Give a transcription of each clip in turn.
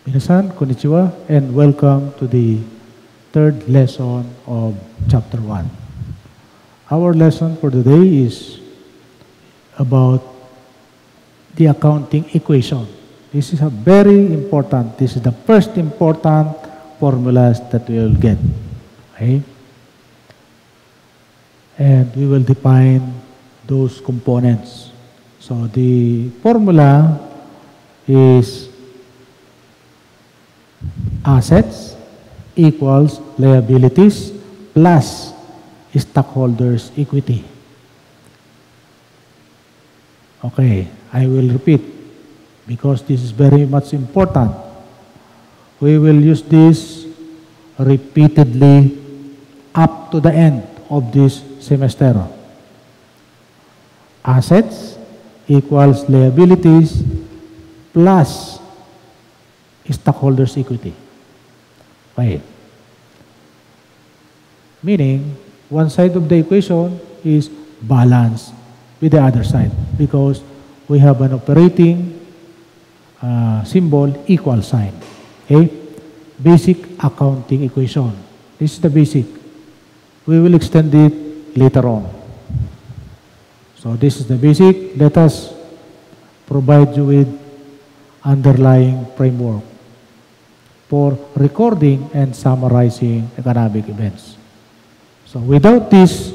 Minasan, konnichiwa, and welcome to the third lesson of Chapter 1. Our lesson for today is about the accounting equation. This is a very important, this is the first important formulas that we will get. Okay? And we will define those components. So the formula is assets equals liabilities plus stockholders' equity. Okay, I will repeat because this is very much important. We will use this repeatedly up to the end of this semester. Assets equals liabilities plus stockholders' equity. Okay. Meaning, one side of the equation is balanced with the other side because we have an operating symbol equal sign. Okay? Basic accounting equation. This is the basic. We will extend it later on. So this is the basic. Let us provide you with underlying framework for recording and summarizing economic events. So without this,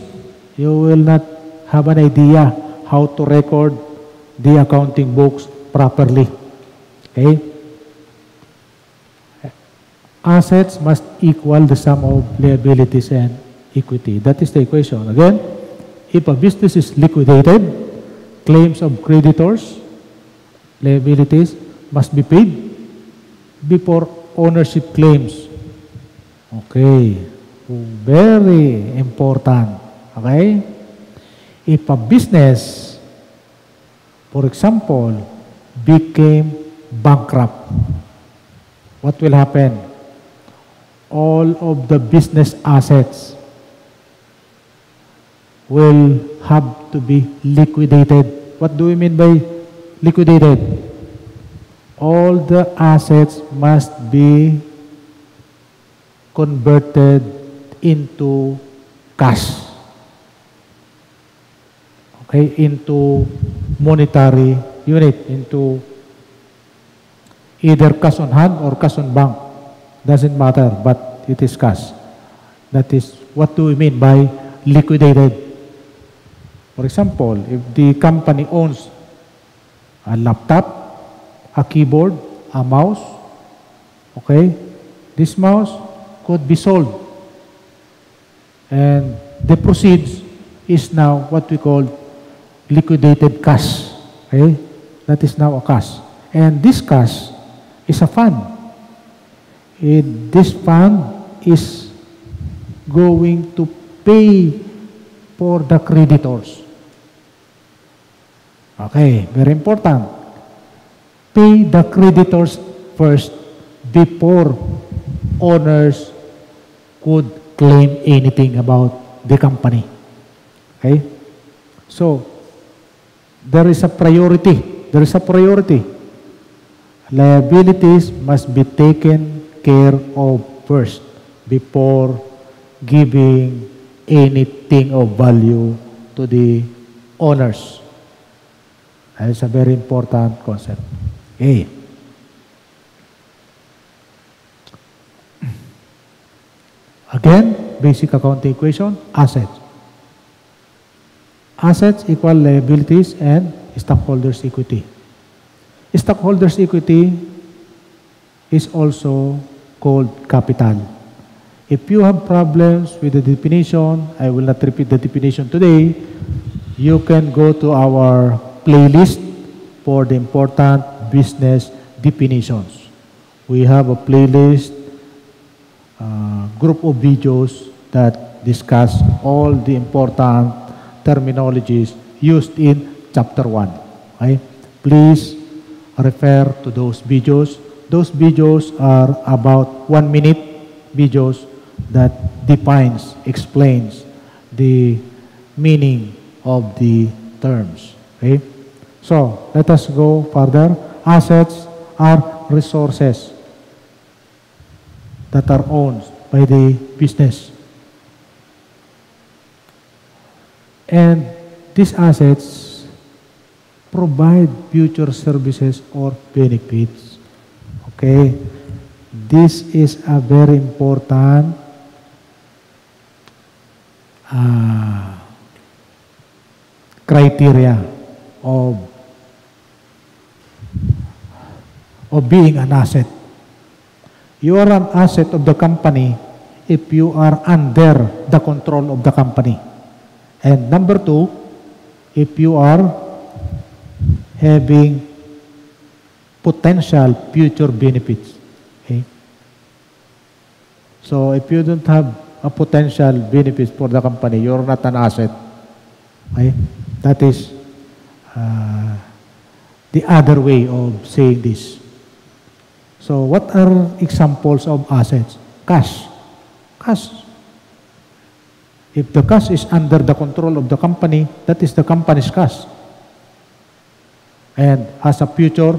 you will not have an idea how to record the accounting books properly. Okay? Assets must equal the sum of liabilities and equity. That is the equation. Again, if a business is liquidated, claims of creditors, liabilities, must be paid before ownership claims. Okay, very important. Okay, if a business, for example, became bankrupt, what will happen? All of the business assets will have to be liquidated. What do we mean by liquidated? All the assets must be converted into cash. Okay, into monetary unit, into either cash on hand or cash on bank. Doesn't matter, but it is cash. That is, what do we mean by liquidated? For example, if the company owns a laptop, a keyboard, a mouse, okay? This mouse could be sold. And the proceeds is now what we call liquidated cash, okay? That is now a cash. And this cash is a fund. This fund is going to pay for the creditors. Okay, very important. Pay the creditors first before owners could claim anything about the company. Okay? So, there is a priority. There is a priority. Liabilities must be taken care of first before giving anything of value to the owners. That is a very important concept. Okay. Again, basic accounting equation, assets. Assets equal liabilities and stockholders' equity. Stockholders' equity is also called capital. If you have problems with the definition, I will not repeat the definition today. You can go to our playlist for the important business definitions. We have a playlist, group of videos that discuss all the important terminologies used in Chapter 1. Okay? Please refer to those videos. Those videos are about 1-minute videos that defines, explains the meaning of the terms. Okay? So, let us go further. Assets are resources that are owned by the business. And these assets provide future services or benefits. Okay, this is a very important criteria of being an asset. You are an asset of the company if you are under the control of the company. And number two, if you are having potential future benefits. Okay? So if you don't have a potential benefits for the company, you're not an asset. Okay? That is the other way of saying this. So what are examples of assets? Cash. Cash. If the cash is under the control of the company, that is the company's cash. And has a future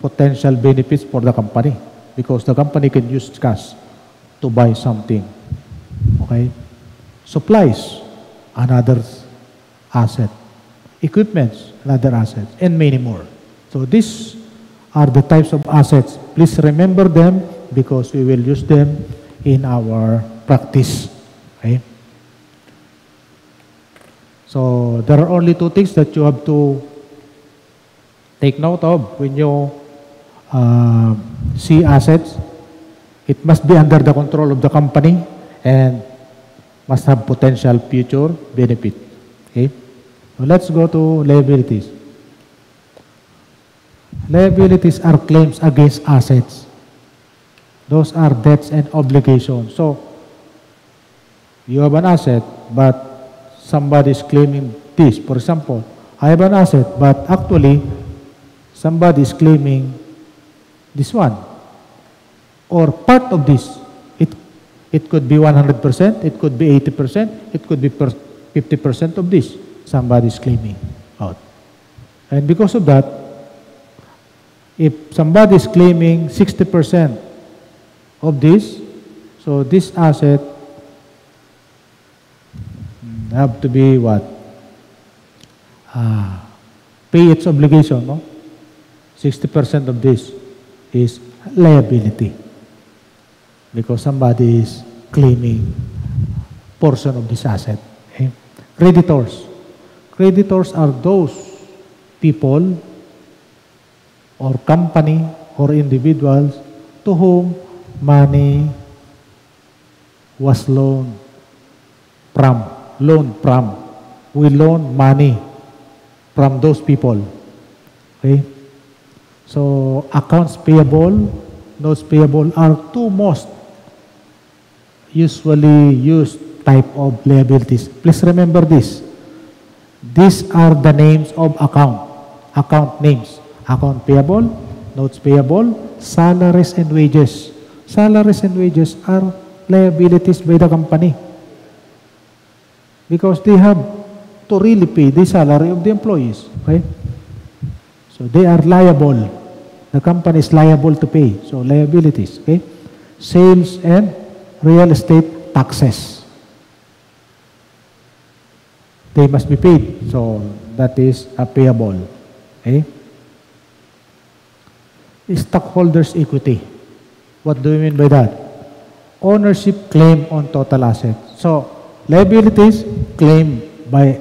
potential benefits for the company because the company can use cash to buy something. Okay? Supplies, another asset. Equipments, another asset, and many more. So these are the types of assets. Please remember them because we will use them in our practice. Okay? So there are only two things that you have to take note of when you see assets. It must be under the control of the company and must have potential future benefit. Okay? So let's go to liabilities. Liabilities are claims against assets. Those are debts and obligations. So you have an asset, but somebody is claiming this. For example, I have an asset, but actually somebody is claiming this one or part of this. It could be 100%, it could be 80%, it could be 50% of this. Somebody is claiming out. And because of that, if somebody is claiming 60% of this, so this asset have to be what? Pay its obligation, no? 60% of this is liability because somebody is claiming portion of this asset. Okay? Creditors. Creditors are those people or company or individuals to whom money was loaned from. We loan money from those people. Okay? So accounts payable, notes payable are two most usually used type of liabilities. Please remember this. These are the names of account names. Account payable, notes payable, salaries and wages. Salaries and wages are liabilities by the company because they have to really pay the salary of the employees. Okay? So they are liable. The company is liable to pay. So liabilities. Okay? Sales and real estate taxes. They must be paid, so that is a payable. Okay? Stockholders' equity. What do you mean by that? Ownership claim on total assets. So liabilities claimed by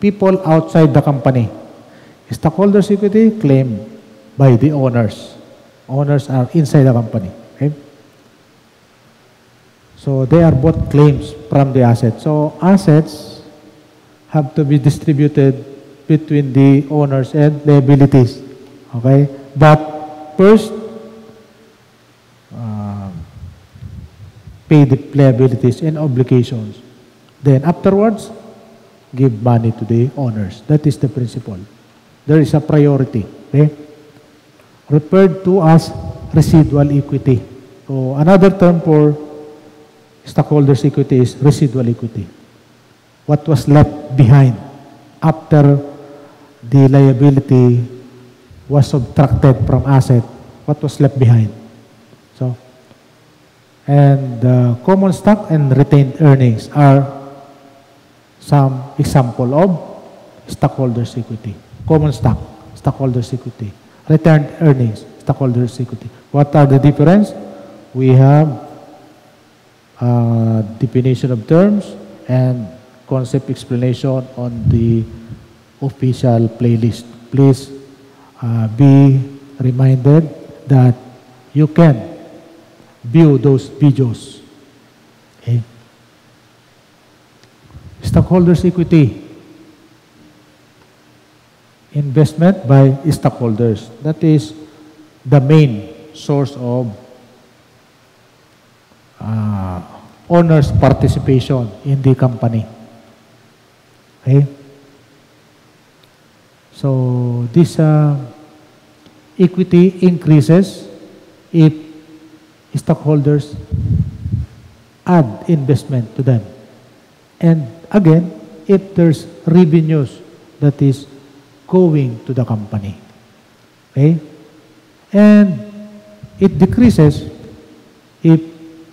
people outside the company. Stockholders' equity claimed by the owners. Owners are inside the company. Okay? So they are both claims from the assets. So assets have to be distributed between the owners and liabilities. Okay? But first, pay the liabilities and obligations. Then afterwards, give money to the owners. That is the principle. There is a priority. Okay? Referred to as residual equity. So another term for stockholders' equity is residual equity. What was left behind after the liability was subtracted from asset? What was left behind? So, and common stock and retained earnings are some example of stockholders' equity. Common stock, stockholders' equity. Retained earnings, stockholders' equity. What are the difference? We have definition of terms and concept explanation on the official playlist. Please be reminded that you can view those videos. Okay. Stockholders' equity. Investment by stockholders. That is the main source of owners' participation in the company. Okay. So this equity increases if stockholders add investment to them. And again, if there's revenues that is going to the company. Okay? And it decreases if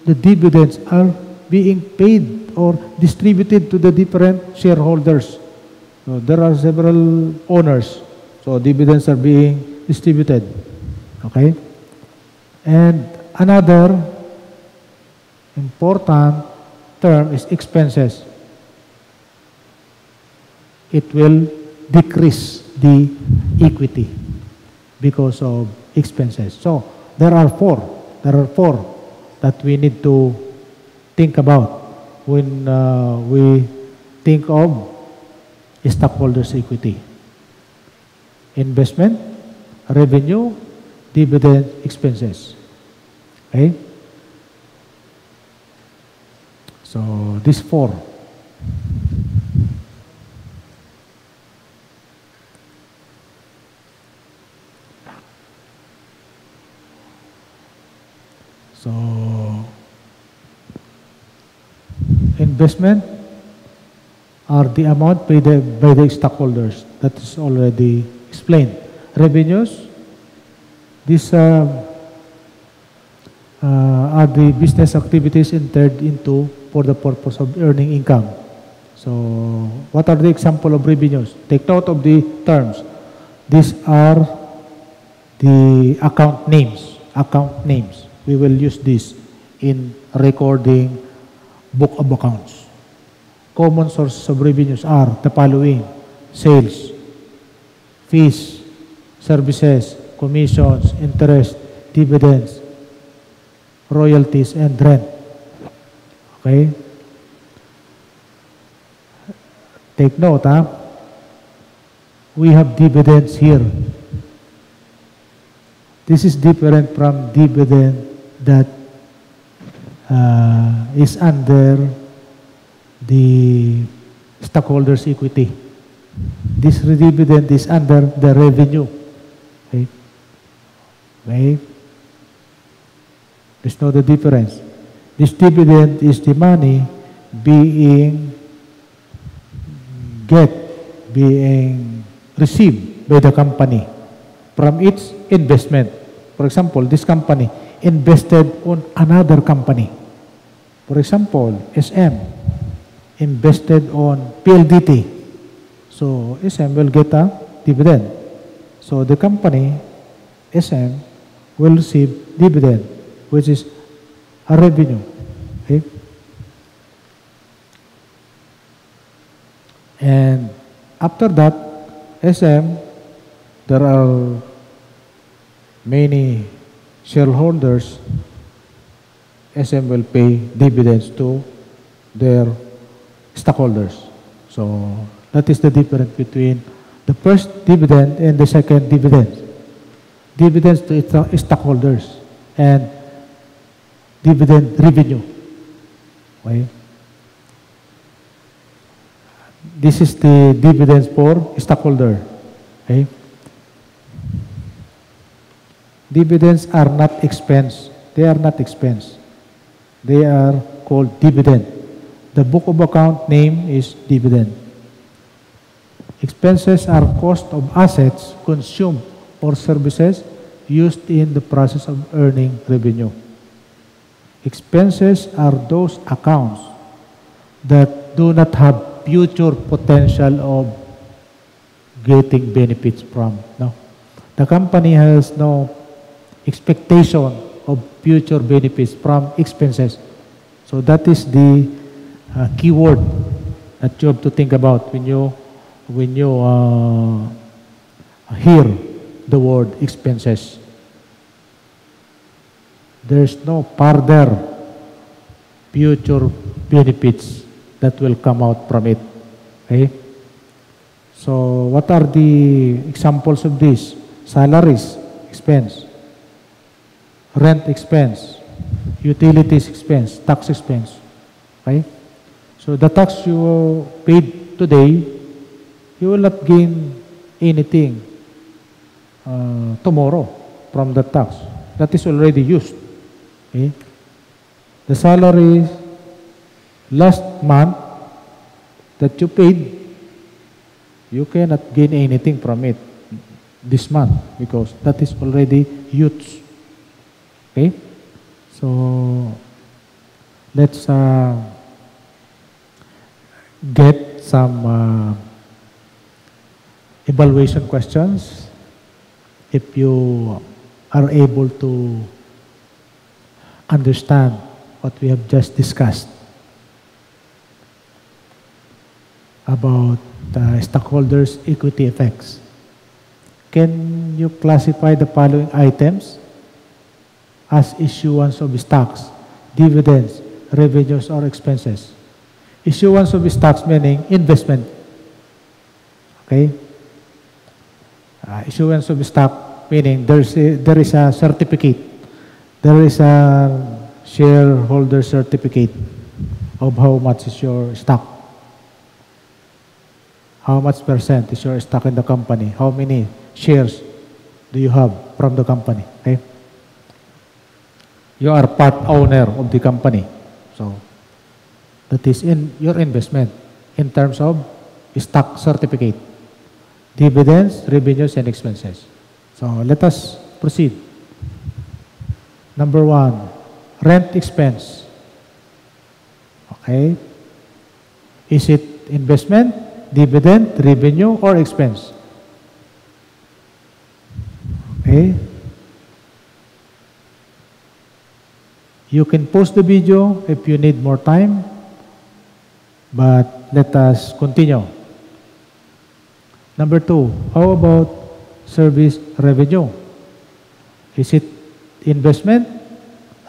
the dividends are being paid or distributed to the different shareholders. So there are several owners, so dividends are being distributed. Okay? And another important term is expenses. It will decrease the equity because of expenses. So there are four that we need to think about when we think of stockholders' equity. Investment, revenue, dividend, expenses. Okay? So these four. So, investment are the amount paid by the stockholders. That is already explained. Revenues, these are the business activities entered into for the purpose of earning income. So, what are the example of revenues? Take note of the terms. These are the account names. Account names. We will use this in recording book of accounts. Common sources of revenues are the following: sales, fees, services, commissions, interest, dividends, royalties, and rent. Okay? Take note, huh? We have dividends here. This is different from dividend that is under the stockholders' equity. This dividend is under the revenue. Okay. Okay. There's no the difference. This dividend is the money being received by the company from its investment. For example, this company invested on another company. For example, SM invested on PLDT. So, SM will get a dividend. So, the company, SM, will receive dividend, which is a revenue. Okay? And after that, SM, there are many shareholders. SM will pay dividends to their stockholders. So that is the difference between the first dividend and the second dividend. Dividends to its stockholders and dividend revenue. Okay. This is the dividends for stockholder. Okay. Dividends are not expense. They are not expense. They are called dividend. The book of account name is dividend. Expenses are cost of assets consumed or services used in the process of earning revenue. Expenses are those accounts that do not have future potential of getting benefits from. No, the company has no expectation of future benefits from expenses. So that is the keyword that you have to think about when you hear the word expenses. There's no further future benefits that will come out from it. Okay? So what are the examples of this? Salaries expense, rent expense, utilities expense, tax expense. Okay? So the tax you paid today, you will not gain anything tomorrow from the tax. That is already used. Okay? The salaries last month that you paid, you cannot gain anything from it this month because that is already used. Okay? So let's get some evaluation questions. If you are able to understand what we have just discussed about stockholders' equity effects, can you classify the following items as issuance of stocks, dividends, revenues, or expenses? Issuance of stocks meaning investment. Okay? Issuance of stock meaning there is a certificate. There is a shareholder certificate of how much is your stock. How much percent is your stock in the company? How many shares do you have from the company? Okay? You are part owner of the company. So that is in your investment in terms of stock certificate, dividends, revenues, and expenses. So let us proceed. Number one, rent expense. Okay. Is it investment, dividend, revenue, or expense? Okay. You can pause the video if you need more time, but let us continue. Number two, how about service revenue? Is it investment,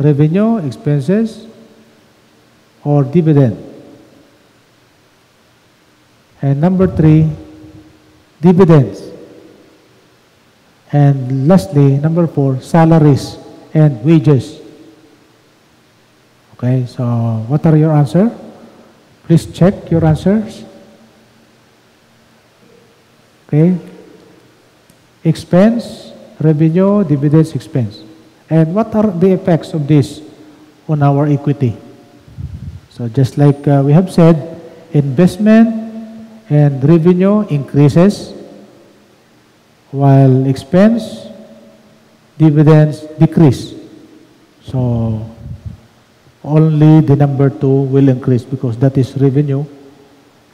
revenue, expenses, or dividend? And number three, dividends. And lastly, number four, salaries and wages. Okay, so what are your answers? Please check your answers. Okay, expense, revenue, dividends, expense. And what are the effects of this on our equity? So just like we have said, investment and revenue increases, while expense, dividends decrease. So only the number two will increase because that is revenue.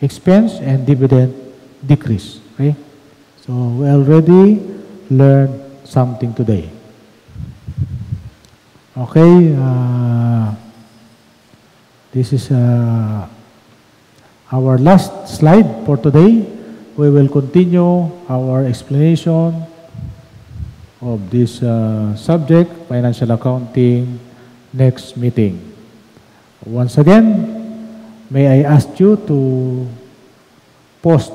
Expense and dividend decrease. Okay? So we already learned something today. Okay, this is our last slide for today. We will continue our explanation of this subject, financial accounting, next meeting. Once again, may I ask you to post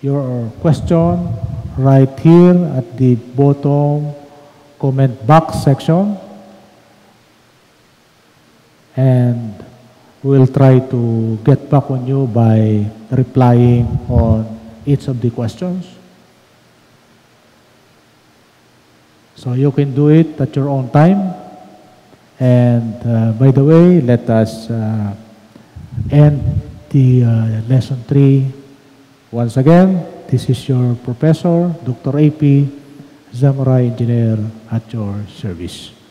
your question right here at the bottom comment box section, and we'll try to get back on you by replying on each of the questions. So you can do it at your own time. And by the way, let us end the lesson 3. Once again, this is your professor, Dr. A.P. Zamurai, engineer at your service.